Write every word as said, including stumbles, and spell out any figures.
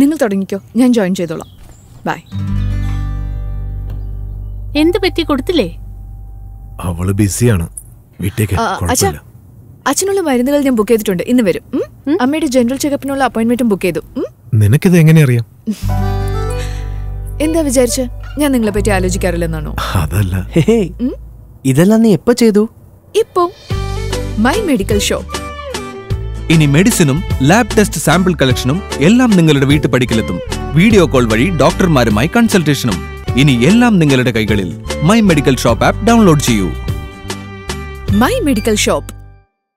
നിങ്ങൾ തുടങ്ങിക്കോ, ഞാൻ ജോയിൻ ചെയ്തോളാം. ബൈ. എന്ത് പറ്റി കൊടുത്തില്ലേ? അവള് ബിസിയാണ്. അച്ഛനുള്ള മരുന്നുകൾ ഞാൻ ബുക്ക് ചെയ്തിട്ടുണ്ട്, ഇന്ന് വരും. അമ്മയുടെ ജനറൽ ചെക്കപ്പിനുള്ള അപ്പോയിന്റ്മെന്റും ബുക്ക് ചെയ്തു. നിനക്കിത് എങ്ങനെ അറിയാം? എന്താ വിചാരിച്ച ഞാൻ നിങ്ങളെ പറ്റി ആലോചിക്കാറില്ലെന്നാണോ? അതല്ല, ഇതെല്ലാം നീ എപ്പോ ചെയ്തു? ഇപ്പോ മൈ മെഡിക്കൽ ഷോപ്പ്. ഇനി മെഡിസിനും ലാബ് ടെസ്റ്റ് സാമ്പിൾ കളക്ഷനും എല്ലാം നിങ്ങളുടെ വീട്ടുപടിക്കലെത്തും. വീഡിയോ കോൾ വഴി ഡോക്ടർമാരുമായി കൺസൾട്ടേഷനും. ഇനി എല്ലാം നിങ്ങളുടെ കൈകളിൽ. My medical shop app download ചെയ്യൂ. My medical shop.